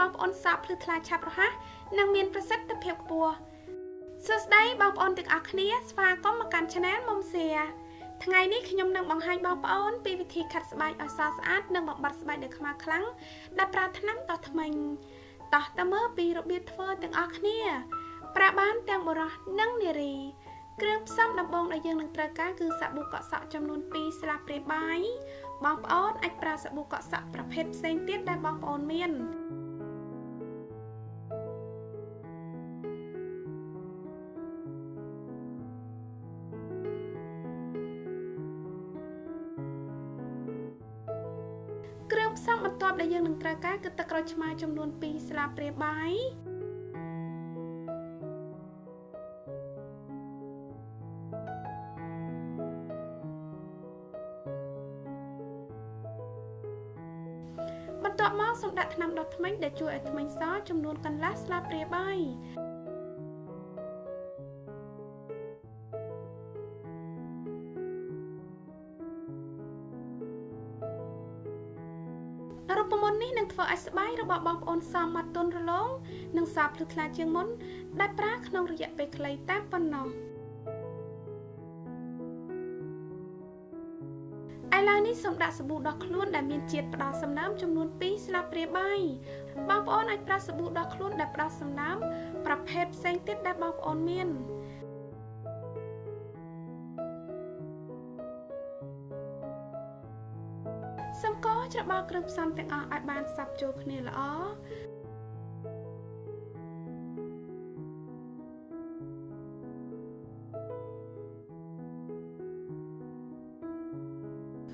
บางปอนสับหรือคลายฉับระฮะนางเมียนประสิทธิ์ตะเพียบปัวสุดได้บางปอนติดอักเนียสฟาก็มาการชนะมงเสียทั้งไงนี่ขยมนางบังไฮบางปอนปีวิธีขัดสบายอซาสอาดนางบังบัดสบายเด็กมาครั้งได้ปราถนาต่อทำไมต่อตะเมื่อปีระเบียดเฟอติดอักเนียประบ้านแตงบุระนั่งเนรีเกลือบซ้ำดับบงในยังหนึ่งตระก้าคือสะบุกเกาะสะจำนวนปีสลับเปรียบใบบางปอนไอปลาสะบุกเกาะสะประเภทเซนเตียนได้บางปอนเมียนเกลือบซ้ำอันตอบในยังหนึ่งตระก้าคือตะกรอชมาจำนวนปีสลับเปรียบใบต่อมาสมดัตินำดอกทำไมได้ช่วยทำไมซ้อจำนวนกันลัสลาเปรียบใบรูปมนนี่หนึ่งเฟอร์ไอซ์ใบระบบบอมออนซามัดต้นระลงหนึ่งสาบลึกลาเชียงมนได้ปลาขนมระยะไปไกลแต้มปนนองไอลายนี้สมดัติสบู่ดอกคล้วนได้มีเจียดปลาสำน้ำจำนวนปีสลับเปรียบใบบางปอนไอปลาสบู่ดอกคล้วนได้ปลาสำน้ำประเภทเซนติดได้บางปอนเมียนสมก็จะบางกรึบซ้ำแต่งอ่างไอบานสับโจกเนละอ้อ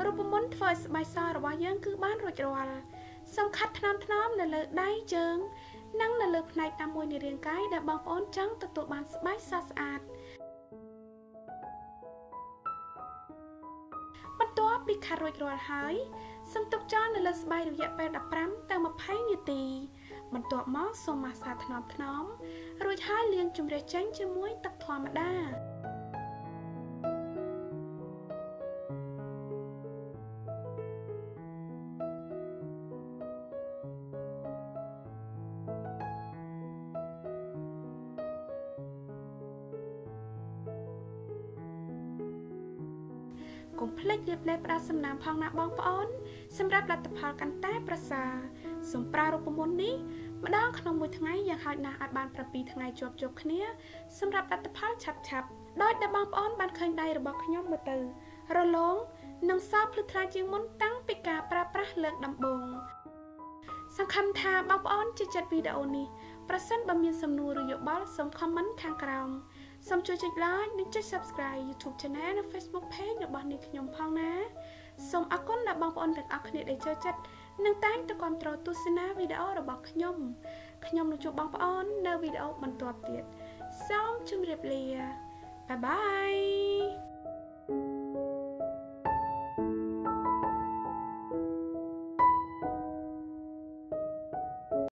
รูปมนต์ไฟสบายซาระวะเยื่อคือบ้านรถรวลสำคัญทนามนั่นเลยได้เจิงนั่งนั่นเลยในตามมวยในเรียงไก่ได้บางปอนจังตะตัวบ้านสบายซาสะอาดมันตัวปีคารถรวลหายสำตุกจ้านั่นเลยสบายดูแย่ไปดับพร้ำแต่มาไพ่เนื้อตีมันตัวมองสมาสาถนอมรถหายเลี้ยงจุ่มเรียจังจะมวยตะทวมาได้กลุ่มเพลเรียบเล็บราสำนามพองนาบองปอนสำหรับรัตพากันแต้ประสาสมปรารุปมนนี้มาด้านขนมมวยทั้งไงอย่างหายนาอาบานประปีทั้งไงจบเนี้ยสำหรับรัตพาฉับโดยดับบองปอนบานเคยได้ระบอกขย่มมาตือระลงนางซาพลุทลายจึงมุนตั้งปิกาประเลิกดำบงสังคำทาบองปอนจะจัดวิดีโอนี้ประสันบำเพ็ญสำนูรโยบาลสมคอมเมนต์ทางกลางสำหรับจุดไลค์นึกจะ subscribe YouTube channel และ Facebook page ระบาดในขยมพังนะสมอักคนระบาดบอลแต่อักเนี่ยได้เจอจัดนั่งใต้ตะกอนตรอตุสนาวิดีโอระบาดขยมในจุดบางบอลในวิดีโอมันตัวเตียดซ้อมจุ่มเรียบเรียบ Bye bye